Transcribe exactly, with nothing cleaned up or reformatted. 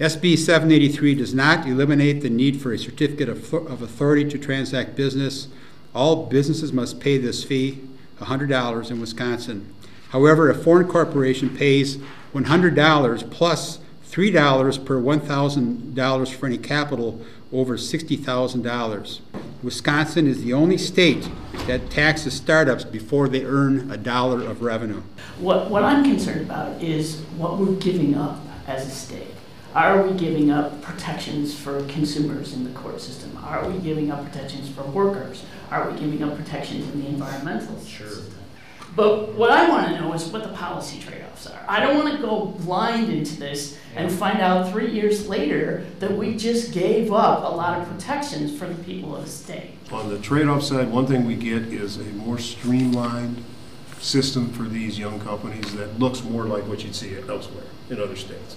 S B seven eighty-three does not eliminate the need for a certificate of, of authority to transact business. All businesses must pay this fee, one hundred dollars, in Wisconsin. However, a foreign corporation pays one hundred dollars plus three dollars per one thousand dollars for any capital over sixty thousand dollars. Wisconsin is the only state that taxes startups before they earn a dollar of revenue. What, what I'm concerned about is what we're giving up as a state. Are we giving up protections for consumers in the court system? Are we giving up protections for workers? Are we giving up protections in the environmental sure. system? But what I want to know is what the policy trade-offs are. I don't want to go blind into this and find out three years later that we just gave up a lot of protections for the people of the state. On the trade-off side, one thing we get is a more streamlined system for these young companies that looks more like what you'd see elsewhere in other states.